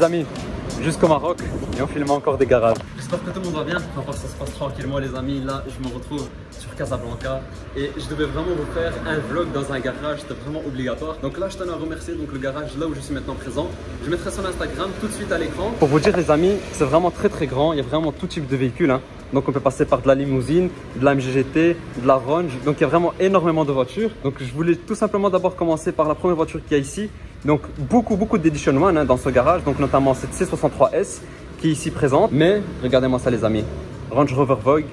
les amis, jusqu'au Maroc et on filme encore des garages. J'espère que tout le monde va bien, j'espère que ça se passe tranquillement les amis. Là je me retrouve sur Casablanca et je devais vraiment vous faire un vlog dans un garage, c'était vraiment obligatoire. Donc là je tenais à remercier donc, le garage là où je suis maintenant présent. Je mettrai son Instagram tout de suite à l'écran. Pour vous dire les amis, c'est vraiment très grand, il y a vraiment tout type de véhicules. Hein. Donc on peut passer par de la limousine, de la AMG GT, de la Range, donc il y a vraiment énormément de voitures. Donc je voulais tout simplement d'abord commencer par la première voiture qu'il y a ici. Donc beaucoup d'edition one hein, dans ce garage, donc notamment cette C63s qui est ici présente. Mais regardez-moi ça les amis, Range Rover Vogue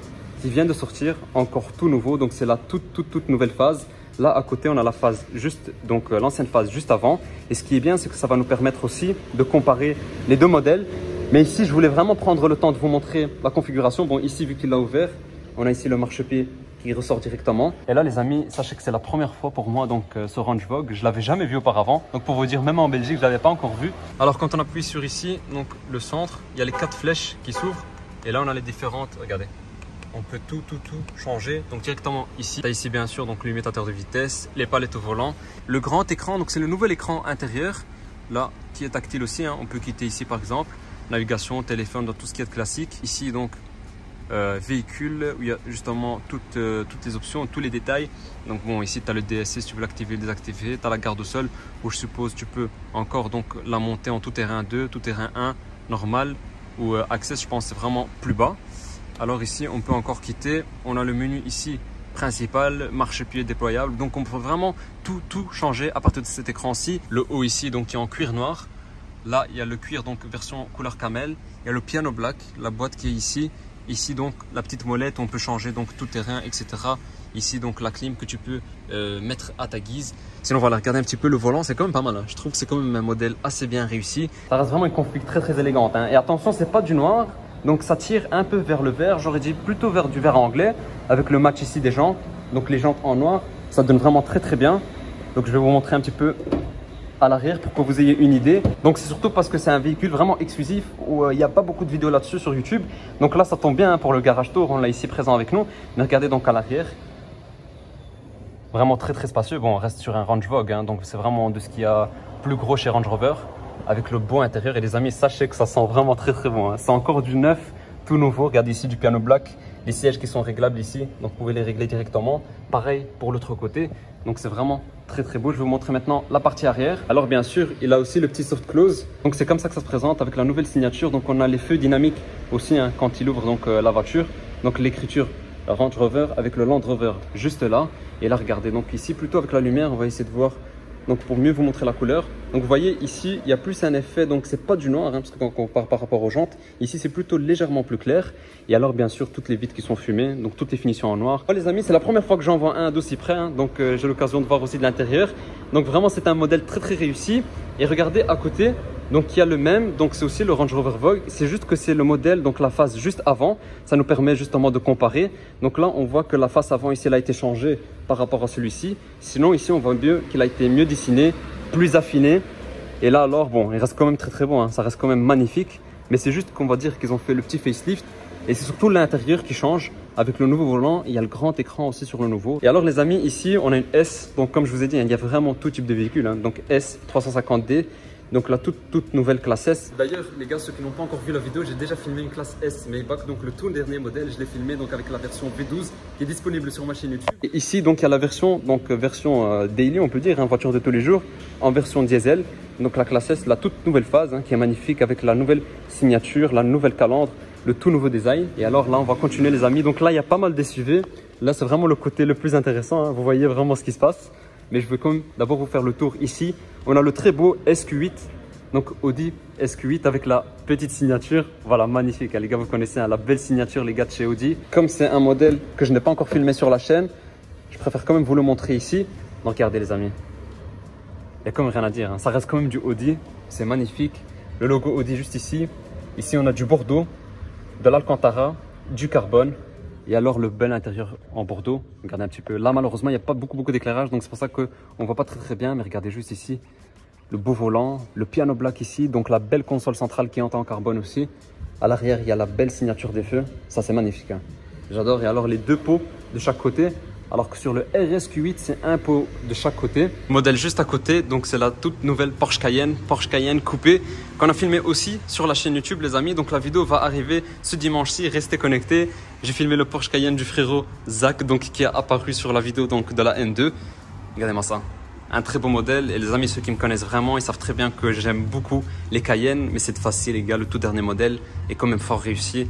qui vient de sortir, encore tout nouveau, donc c'est la toute nouvelle phase. Là à côté on a la phase juste, donc l'ancienne phase juste avant. Et ce qui est bien c'est que ça va nous permettre aussi de comparer les deux modèles. Mais ici je voulais vraiment prendre le temps de vous montrer la configuration. Bon ici vu qu'il l'a ouvert, on a ici le marchepied qui ressort directement. Et là les amis, sachez que c'est la première fois pour moi donc ce Range Vogue, je l'avais jamais vu auparavant. Donc pour vous dire, même en Belgique, je l'avais pas encore vu. Alors quand on appuie sur ici, donc le centre, il y a les 4 flèches qui s'ouvrent et là on a les différentes, regardez. On peut tout changer, donc directement ici. T'as ici bien sûr donc l'imitateur de vitesse, les palettes au volant, le grand écran, donc c'est le nouvel écran intérieur là qui est tactile aussi hein. On peut quitter ici par exemple, navigation, téléphone, dans tout ce qui est classique. Ici donc véhicule où il y a justement toutes les options, tous les détails. Donc bon, ici tu as le DSC si tu veux l'activer ou le désactiver, tu as la garde au sol où je suppose tu peux encore donc la monter en tout terrain 2, tout terrain 1, normal ou access, je pense c'est vraiment plus bas. Alors ici on peut encore quitter, on a le menu ici principal, marchepied déployable, donc on peut vraiment tout changer à partir de cet écran-ci. Le haut ici donc qui est en cuir noir. Là, il y a le cuir donc version couleur camel, il y a le piano black, la boîte qui est ici. Ici donc la petite molette, on peut changer donc tout terrain, etc. Ici donc la clim que tu peux mettre à ta guise. Sinon voilà, regardez un petit peu le volant, c'est quand même pas mal. Hein. Je trouve que c'est quand même un modèle assez bien réussi. Ça reste vraiment une config très élégante. Hein. Et attention, c'est pas du noir, donc ça tire un peu vers le vert. J'aurais dit plutôt vers du vert anglais, avec le match ici des jantes. Donc les jantes en noir, ça donne vraiment très bien. Donc je vais vous montrer un petit peu à l'arrière pour que vous ayez une idée. Donc c'est surtout parce que c'est un véhicule vraiment exclusif où il n'y a pas beaucoup de vidéos là-dessus sur YouTube. Donc là ça tombe bien hein, pour le garage tour, on l'a ici présent avec nous. Mais regardez donc à l'arrière, vraiment très spacieux. Bon, on reste sur un Range Vogue hein, donc c'est vraiment de ce qu'il y a plus gros chez Range Rover, avec le beau intérieur. Et les amis, sachez que ça sent vraiment très bon hein. C'est encore du neuf, tout nouveau. Regardez ici du piano black, les sièges qui sont réglables ici, donc vous pouvez les régler directement. Pareil pour l'autre côté, donc c'est vraiment très beau. Je vais vous montrer maintenant la partie arrière. Alors bien sûr, il a aussi le petit soft close, donc c'est comme ça que ça se présente avec la nouvelle signature. Donc on a les feux dynamiques aussi hein, quand il ouvre donc la voiture. Donc l'écriture Range Rover avec le Land Rover juste là. Et là regardez, donc ici plutôt avec la lumière, on va essayer de voir donc pour mieux vous montrer la couleur. Donc vous voyez ici, il y a plus un effet, donc c'est pas du noir, hein, parce que quand on compare par rapport aux jantes, ici c'est plutôt légèrement plus clair. Et alors bien sûr, toutes les vitres qui sont fumées, donc toutes les finitions en noir. Voilà les amis, c'est la première fois que j'en vois un d'aussi près, hein, donc j'ai l'occasion de voir aussi de l'intérieur. Donc vraiment c'est un modèle très réussi. Et regardez à côté, donc il y a le même, donc c'est aussi le Range Rover Vogue. C'est juste que c'est le modèle, donc la face juste avant, ça nous permet justement de comparer. Donc là on voit que la face avant ici elle a été changée par rapport à celui-ci. Sinon ici on voit mieux qu'il a été mieux dessiné, plus affiné. Et là alors bon, il reste quand même très bon hein. Ça reste quand même magnifique. Mais c'est juste qu'on va dire qu'ils ont fait le petit facelift. Et c'est surtout l'intérieur qui change avec le nouveau volant. Il y a le grand écran aussi sur le nouveau. Et alors les amis, ici on a une S. Donc comme je vous ai dit, il y a vraiment tout type de véhicule hein. Donc S350D, donc la toute nouvelle classe S. D'ailleurs les gars, ceux qui n'ont pas encore vu la vidéo, j'ai déjà filmé une classe S Maybach, donc le tout dernier modèle. Je l'ai filmé donc avec la version V12 qui est disponible sur ma chaîne YouTube. Et ici donc il y a la version daily, on peut dire, hein, voiture de tous les jours, en version diesel. Donc la classe S, la toute nouvelle phase hein, qui est magnifique avec la nouvelle signature, la nouvelle calandre, le tout nouveau design. Et alors là on va continuer les amis. Donc là il y a pas mal d'SUV. Là c'est vraiment le côté le plus intéressant hein. Vous voyez vraiment ce qui se passe. Mais je veux quand même d'abord vous faire le tour ici. On a le très beau SQ8, donc Audi SQ8 avec la petite signature. Voilà, magnifique, hein, les gars, vous connaissez hein, la belle signature, les gars, de chez Audi. Comme c'est un modèle que je n'ai pas encore filmé sur la chaîne, je préfère quand même vous le montrer ici. Donc, regardez les amis, il n'y a quand même rien à dire. Hein. Ça reste quand même du Audi, c'est magnifique. Le logo Audi juste ici. Ici, on a du Bordeaux, de l'Alcantara, du carbone. Et alors le bel intérieur en bordeaux, regardez un petit peu. Là malheureusement il n'y a pas beaucoup d'éclairage, donc c'est pour ça qu'on ne voit pas très bien. Mais regardez juste ici, le beau volant, le piano black ici, donc la belle console centrale qui est en carbone aussi. À l'arrière il y a la belle signature des feux, ça c'est magnifique. Hein. J'adore. Et alors les deux pots de chaque côté, alors que sur le RSQ8, c'est un pot de chaque côté. Modèle juste à côté, donc c'est la toute nouvelle Porsche Cayenne coupée, qu'on a filmé aussi sur la chaîne YouTube, les amis. Donc la vidéo va arriver ce dimanche-ci, restez connectés. J'ai filmé le Porsche Cayenne du frérot Zach, donc qui a apparu sur la vidéo donc, de la N2. Regardez-moi ça. Un très beau modèle, et les amis, ceux qui me connaissent vraiment, ils savent très bien que j'aime beaucoup les Cayennes, mais c'est facile les gars, le tout dernier modèle est quand même fort réussi, et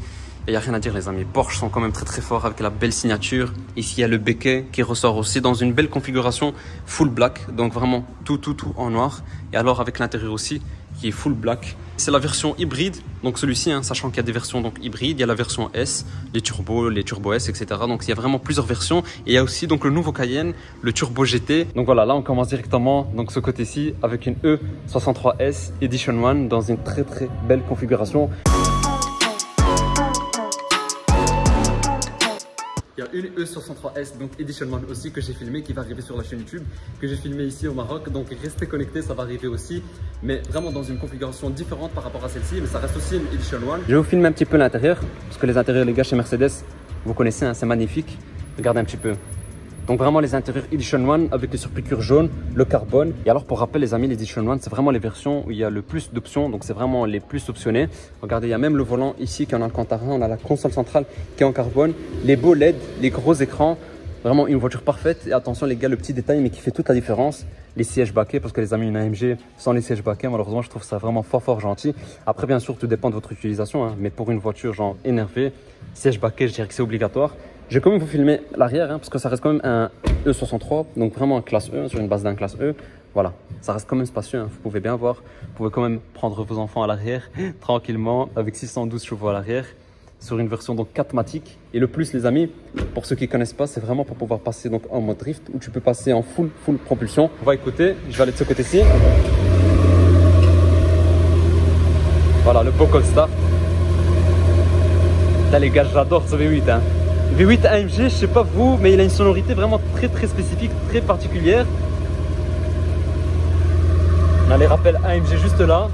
il n'y a rien à dire les amis, Porsche sont quand même très très forts avec la belle signature. Ici il y a le béquet qui ressort aussi dans une belle configuration full black, donc vraiment tout en noir, et alors avec l'intérieur aussi qui est full black. C'est la version hybride, donc celui-ci, hein, sachant qu'il y a des versions donc, hybrides, il y a la version S, les turbos S, etc. Donc il y a vraiment plusieurs versions, et il y a aussi donc, le nouveau Cayenne, le turbo GT. Donc voilà, là on commence directement donc, ce côté-ci avec une E63s Edition 1 dans une très très belle configuration. Il y a une E63S donc Edition 1 aussi que j'ai filmé, qui va arriver sur la chaîne YouTube, que j'ai filmé ici au Maroc, donc restez connectés, ça va arriver aussi, mais vraiment dans une configuration différente par rapport à celle-ci, mais ça reste aussi une Edition 1. Je vais vous filmer un petit peu l'intérieur, parce que les intérieurs les gars chez Mercedes, vous connaissez, hein, c'est magnifique, regardez un petit peu. Donc vraiment les intérieurs Edition 1 avec les surpiqûres jaunes, le carbone. Et alors pour rappel les amis, l'Edition 1 c'est vraiment les versions où il y a le plus d'options, donc c'est vraiment les plus optionnés. Regardez, il y a même le volant ici qui est en Alcantara, on a la console centrale qui est en carbone, les beaux LED, les gros écrans, vraiment une voiture parfaite. Et attention les gars, le petit détail mais qui fait toute la différence, les sièges baquets, parce que les amis, une AMG sans les sièges baquets, malheureusement je trouve ça vraiment fort gentil. Après bien sûr tout dépend de votre utilisation, hein, mais pour une voiture genre énervée, siège baquet je dirais que c'est obligatoire. Je vais quand même vous filmer l'arrière, hein, parce que ça reste quand même un E63, donc vraiment un classe E, sur une base d'un classe E. Voilà, ça reste quand même spacieux, hein, vous pouvez bien voir. Vous pouvez quand même prendre vos enfants à l'arrière, tranquillement, avec 612 chevaux à l'arrière, sur une version donc 4-matique. Et le plus les amis, pour ceux qui ne connaissent pas, c'est vraiment pour pouvoir passer donc en mode drift, où tu peux passer en full propulsion. On va écouter, je vais aller de ce côté-ci. Voilà, le beau cold start. Putain les gars, j'adore ce V8, hein. V8 AMG, je sais pas vous, mais il a une sonorité vraiment très spécifique, très particulière. On a les rappels AMG juste là.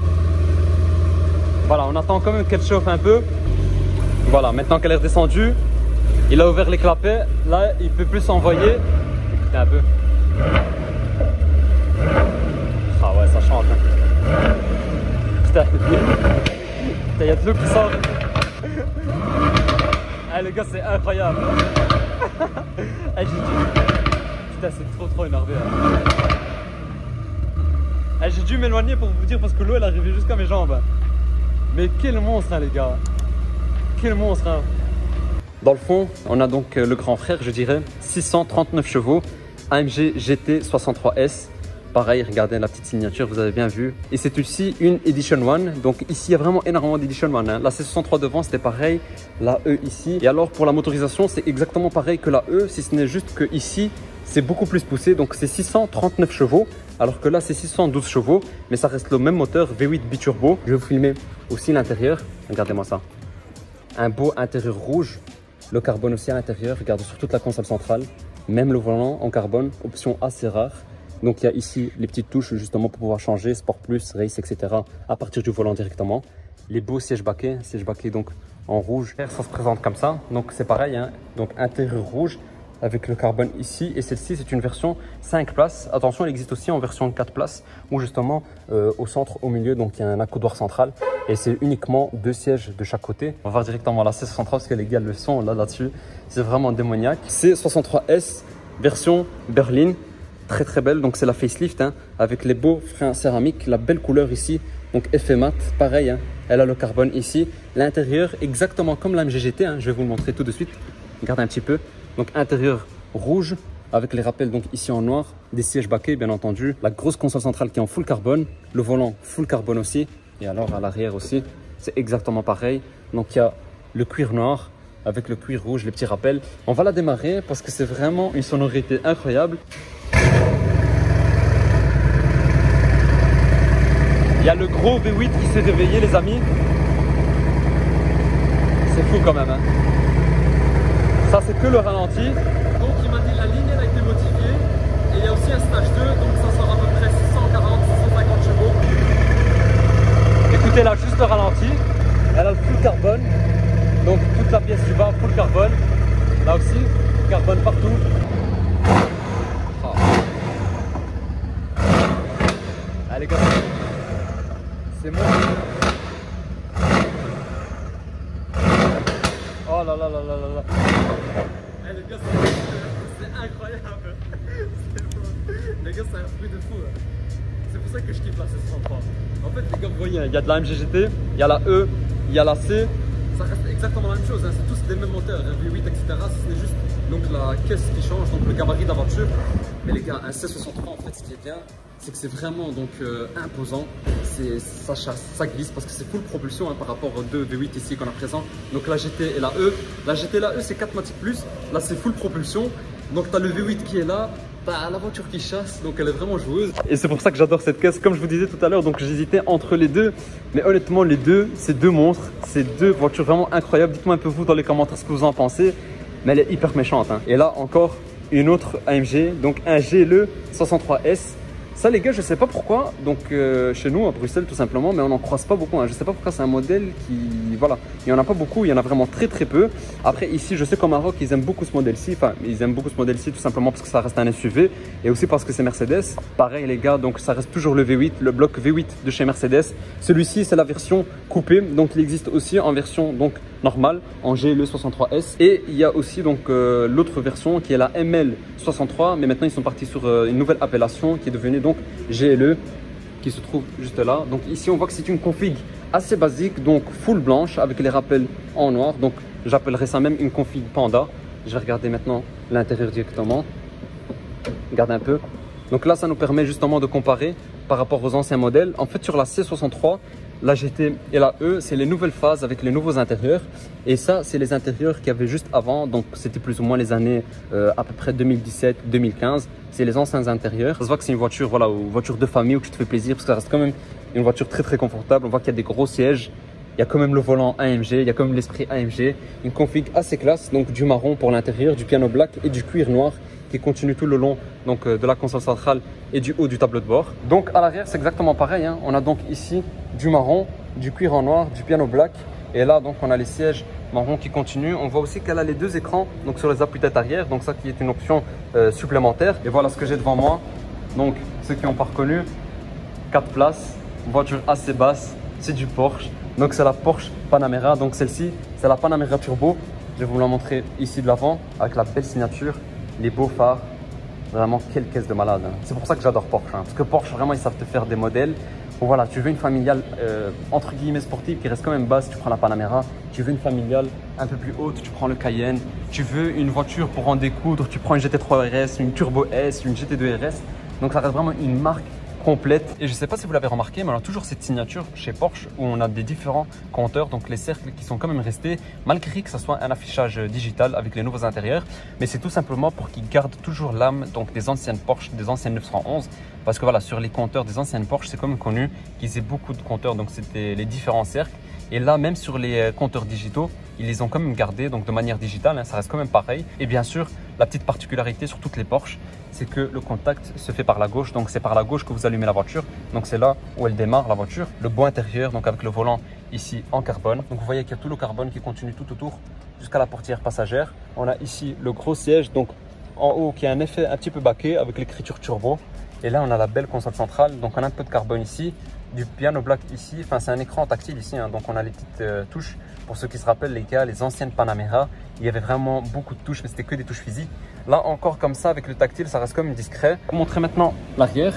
Voilà, on attend quand même qu'elle chauffe un peu. Voilà, maintenant qu'elle est redescendue, il a ouvert les clapets. Là, il peut plus s'envoyer. Écoutez un peu. Ah ouais, ça change. Hein. Putain, il y a de l'eau qui sort. Ah les gars, c'est incroyable. Ah, putain, c'est trop énervé, hein. Ah, j'ai dû m'éloigner pour vous dire, parce que l'eau elle arrivait jusqu'à mes jambes. Mais quel monstre, hein, les gars. Quel monstre, hein. Dans le fond, on a donc le grand frère, je dirais, 639 chevaux, AMG GT63s. Pareil, regardez la petite signature, vous avez bien vu. Et c'est aussi une Edition 1. Donc ici, il y a vraiment énormément d'Edition 1. Hein. La C63 devant, c'était pareil. La E ici. Et alors, pour la motorisation, c'est exactement pareil que la E, si ce n'est juste que ici, c'est beaucoup plus poussé. Donc c'est 639 chevaux, alors que là, c'est 612 chevaux. Mais ça reste le même moteur, V8 biturbo. Je vais vous filmer aussi l'intérieur. Regardez-moi ça. Un beau intérieur rouge. Le carbone aussi à l'intérieur. Regardez sur toute la console centrale. Même le volant en carbone. Option assez rare. Donc il y a ici les petites touches justement pour pouvoir changer Sport Plus, Race, etc. à partir du volant directement. Les beaux sièges baquets donc en rouge. Ça se présente comme ça, donc c'est pareil, hein. Donc intérieur rouge avec le carbone ici. Et celle-ci c'est une version 5 places. Attention, elle existe aussi en version 4 places où justement au centre, au milieu, donc il y a un accoudoir central. Et c'est uniquement 2 sièges de chaque côté. On va voir directement la C63 parce que les gars, le son là-dessus, c'est vraiment démoniaque. C63S version Berlin. Très belle, donc c'est la facelift, hein, avec les beaux freins céramiques, la belle couleur ici, donc effet mat, pareil, hein, elle a le carbone ici. L'intérieur exactement comme la AMG GT, hein, je vais vous le montrer tout de suite, regardez un petit peu. Donc intérieur rouge avec les rappels donc ici en noir, des sièges baquets bien entendu, la grosse console centrale qui est en full carbone, le volant full carbone aussi, et alors à l'arrière aussi c'est exactement pareil. Donc il y a le cuir noir avec le cuir rouge, les petits rappels. On va la démarrer parce que c'est vraiment une sonorité incroyable. Il y a le gros V8 qui s'est réveillé les amis. C'est fou quand même, hein. Ça c'est que le ralenti. Donc il m'a dit la ligne elle a été modifiée. Et il y a aussi un stage 2, donc ça sort à peu près 640-650 chevaux. Écoutez là juste le ralenti. Elle a le full carbone. Donc toute la pièce du bas full carbone. Là aussi, carbone partout. Allez, go. C'est moi. Oh là là là là là là. Eh, le gars, c'est incroyable. C'est bon. Le gars, c'est un bruit de fou. C'est pour ça que je kiffe la C63. En fait, les gars, vous voyez, il y a de la AMG GT, il y a la E, il y a la C. Ça reste exactement la même chose, hein. C'est tous les mêmes moteurs, hein. V8, etc. C'est juste donc, la caisse qui change, donc le gabarit d'aventure. Mais les gars, un C63, en fait, ce qui est bien, c'est que c'est vraiment donc, imposant. Ça chasse, ça glisse, parce que c'est full propulsion, hein, par rapport aux deux V8 ici qu'on a présent. Donc la GT et la E. La GT et la E, c'est 4 Matic+. Là, c'est full propulsion. Donc tu as le V8 qui est là. Bah, la voiture qui chasse, donc elle est vraiment joueuse. Et c'est pour ça que j'adore cette caisse, comme je vous disais tout à l'heure, donc j'hésitais entre les deux. Mais honnêtement, les deux, c'est deux monstres, c'est deux voitures vraiment incroyables. Dites-moi un peu vous dans les commentaires ce que vous en pensez. Mais elle est hyper méchante, hein. Et là encore, une autre AMG, donc un GLE 63s. Ça les gars, je sais pas pourquoi, donc chez nous à Bruxelles tout simplement, mais on n'en croise pas beaucoup, hein. Je sais pas pourquoi c'est un modèle qui, voilà, il y en a pas beaucoup, il y en a vraiment très très peu. Après ici, je sais qu'au Maroc, ils aiment beaucoup ce modèle-ci, enfin ils aiment beaucoup ce modèle-ci tout simplement parce que ça reste un SUV et aussi parce que c'est Mercedes. Pareil les gars, donc ça reste toujours le V8, le bloc V8 de chez Mercedes. Celui-ci, c'est la version coupée, donc il existe aussi en version donc normale, en GLE 63S. Et il y a aussi donc l'autre version qui est la ML63, mais maintenant ils sont partis sur une nouvelle appellation qui est devenue donc GLE, qui se trouve juste là. Donc ici on voit que c'est une config assez basique, donc full blanche avec les rappels en noir, donc j'appellerais ça même une config panda. Je vais regarder maintenant l'intérieur directement, regarde un peu. Donc là ça nous permet justement de comparer par rapport aux anciens modèles. En fait sur la C63, la GT et la E, c'est les nouvelles phases avec les nouveaux intérieurs. Et ça, c'est les intérieurs qu'il y avait juste avant. Donc, c'était plus ou moins les années à peu près 2017-2015. C'est les anciens intérieurs. Ça se voit que c'est une voiture, voilà, une voiture de famille où tu te fais plaisir parce que ça reste quand même une voiture très très confortable. On voit qu'il y a des gros sièges. Il y a quand même le volant AMG, il y a quand même l'esprit AMG. Une config assez classe, donc du marron pour l'intérieur, du piano black et du cuir noir qui continue tout le long donc, de la console centrale et du haut du tableau de bord. Donc à l'arrière, c'est exactement pareil, hein. On a donc ici du marron, du cuir en noir, du piano black. Et là, donc, on a les sièges marron qui continuent. On voit aussi qu'elle a les deux écrans donc, sur les appuis-têtes arrière. Donc ça qui est une option supplémentaire. Et voilà ce que j'ai devant moi. Donc ceux qui n'ont pas reconnu, 4 places, voiture assez basse, c'est du Porsche. Donc c'est la Porsche Panamera, donc celle-ci, c'est la Panamera Turbo. Je vais vous la montrer ici de l'avant avec la belle signature, les beaux phares, vraiment quelle caisse de malade. C'est pour ça que j'adore Porsche, hein. Parce que Porsche, vraiment, ils savent te faire des modèles. Voilà, tu veux une familiale entre guillemets sportive qui reste quand même basse, tu prends la Panamera. Tu veux une familiale un peu plus haute, tu prends le Cayenne. Tu veux une voiture pour en découdre, tu prends une GT3 RS, une Turbo S, une GT2 RS. Donc ça reste vraiment une marque complète. Et je sais pas si vous l'avez remarqué, mais on a toujours cette signature chez Porsche où on a des différents compteurs, donc les cercles qui sont quand même restés, malgré que ce soit un affichage digital avec les nouveaux intérieurs. Mais c'est tout simplement pour qu'ils gardent toujours l'âme donc des anciennes Porsche, des anciennes 911. Parce que voilà, sur les compteurs des anciennes Porsche, c'est quand même connu qu'ils aient beaucoup de compteurs, donc c'était les différents cercles. Et là, même sur les compteurs digitaux, ils les ont quand même gardés, donc de manière digitale, hein, ça reste quand même pareil. Et bien sûr, la petite particularité sur toutes les Porsche, c'est que le contact se fait par la gauche. Donc c'est par la gauche que vous allumez la voiture. Donc c'est là où elle démarre la voiture. Le bois intérieur, donc avec le volant ici en carbone. Donc vous voyez qu'il y a tout le carbone qui continue tout autour jusqu'à la portière passagère. On a ici le gros siège, donc en haut qui a un effet un petit peu baqué avec l'écriture turbo. Et là, on a la belle console centrale. Donc on a un peu de carbone ici, du piano black ici, enfin c'est un écran tactile ici, hein. Donc on a les petites touches. Pour ceux qui se rappellent les gars, les anciennes Panamera, il y avait vraiment beaucoup de touches, mais c'était que des touches physiques. Là encore comme ça, avec le tactile, ça reste quand même discret. Je vais vous montrer maintenant l'arrière,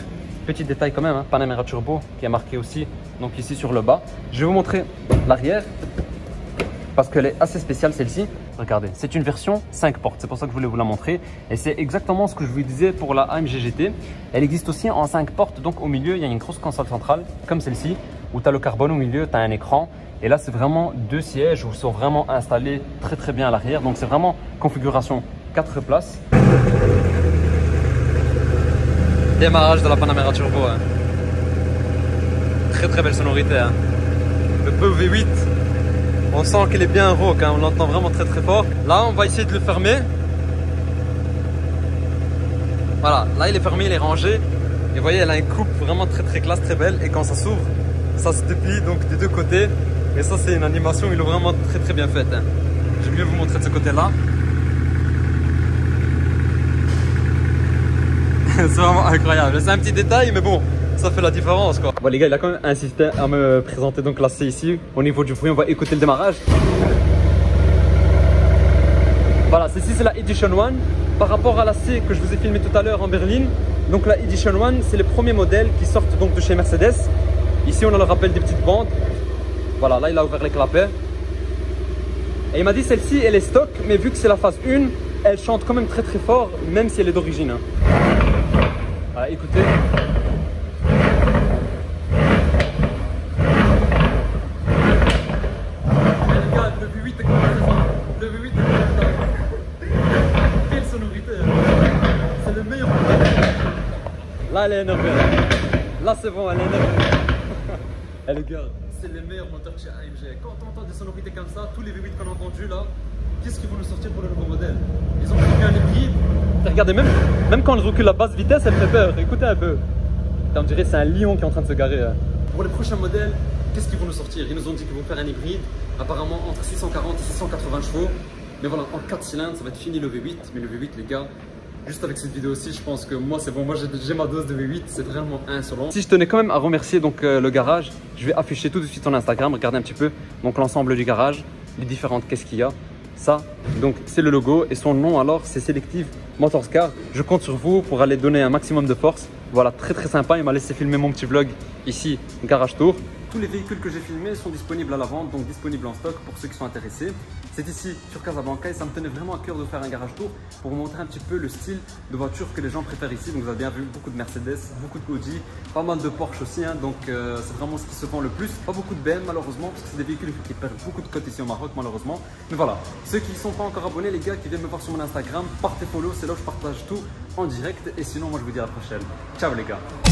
petit détail quand même, hein. Panamera Turbo qui est marqué aussi, donc ici sur le bas. Je vais vous montrer l'arrière, parce qu'elle est assez spéciale celle-ci. Regardez, c'est une version 5 portes, c'est pour ça que je voulais vous la montrer. Et c'est exactement ce que je vous disais pour la AMG GT. Elle existe aussi en 5 portes, donc au milieu, il y a une grosse console centrale, comme celle-ci, où tu as le carbone au milieu, tu as un écran. Et là, c'est vraiment deux sièges où ils sont vraiment installés très très bien à l'arrière. Donc c'est vraiment configuration 4 places. Démarrage de la Panamera Turbo. Hein. Très très belle sonorité. Hein. Le PV8. On sent qu'il est bien rauque, hein, on l'entend vraiment très très fort. Là, on va essayer de le fermer. Voilà, là il est fermé, il est rangé. Et vous voyez, elle a une coupe vraiment très très classe, très belle. Et quand ça s'ouvre, ça se déplie donc des deux côtés. Et ça, c'est une animation, ils l'ont vraiment très très bien faite. Hein. Je vais mieux vous montrer de ce côté-là. C'est vraiment incroyable. C'est un petit détail, mais bon, ça fait la différence quoi. Bon les gars, il a quand même insisté à me présenter donc la C ici. Au niveau du bruit, on va écouter le démarrage. Voilà, celle-ci c'est la Edition 1. Par rapport à la C que je vous ai filmé tout à l'heure en Berlin, donc la Edition 1, c'est les premiers modèles qui sortent donc de chez Mercedes. Ici on a le rappel des petites bandes. Voilà, là il a ouvert les clapets. Et il m'a dit celle-ci elle est stock, mais vu que c'est la phase 1, elle chante quand même très très fort, même si elle est d'origine. Voilà, écoutez. Là elle est énervée, là c'est bon, elle est énervée. Et les gars, c'est les meilleurs moteurs chez AMG. Quand on entend des sonorités comme ça, tous les V8 qu'on a entendus là, qu'est-ce qu'ils vont nous sortir pour le nouveau modèle? Ils ont pris un hybride. Regardez, même quand on recule la basse vitesse, elle fait peur. Écoutez un peu. On dirait que c'est un lion qui est en train de se garer. Pour les prochains modèles, qu'est-ce qu'ils vont nous sortir? Ils nous ont dit qu'ils vont faire un hybride, apparemment entre 640 et 680 chevaux. Mais voilà, en 4 cylindres, ça va être fini le V8. Mais le V8, les gars, juste avec cette vidéo aussi, je pense que moi c'est bon, moi j'ai ma dose de V8, c'est vraiment insolent. Si je tenais quand même à remercier donc le garage, je vais afficher tout de suite sur Instagram, regardez un petit peu donc l'ensemble du garage, les différentes caisses qu'il y a. Ça, donc c'est le logo et son nom alors c'est Selective Motorscar. Je compte sur vous pour aller donner un maximum de force. Voilà, très très sympa, il m'a laissé filmer mon petit vlog ici, Garage Tour. Tous les véhicules que j'ai filmés sont disponibles à la vente, donc disponibles en stock pour ceux qui sont intéressés. C'est ici sur Casablanca et ça me tenait vraiment à cœur de faire un garage tour pour vous montrer un petit peu le style de voiture que les gens préfèrent ici. Donc vous avez bien vu beaucoup de Mercedes, beaucoup de Audi, pas mal de Porsche aussi, hein, donc c'est vraiment ce qui se vend le plus. Pas beaucoup de BM malheureusement parce que c'est des véhicules qui perdent beaucoup de cotes ici au Maroc malheureusement. Mais voilà, ceux qui ne sont pas encore abonnés les gars, qui viennent me voir sur mon Instagram, partez follow, c'est là où je partage tout en direct. Et sinon moi je vous dis à la prochaine. Ciao les gars.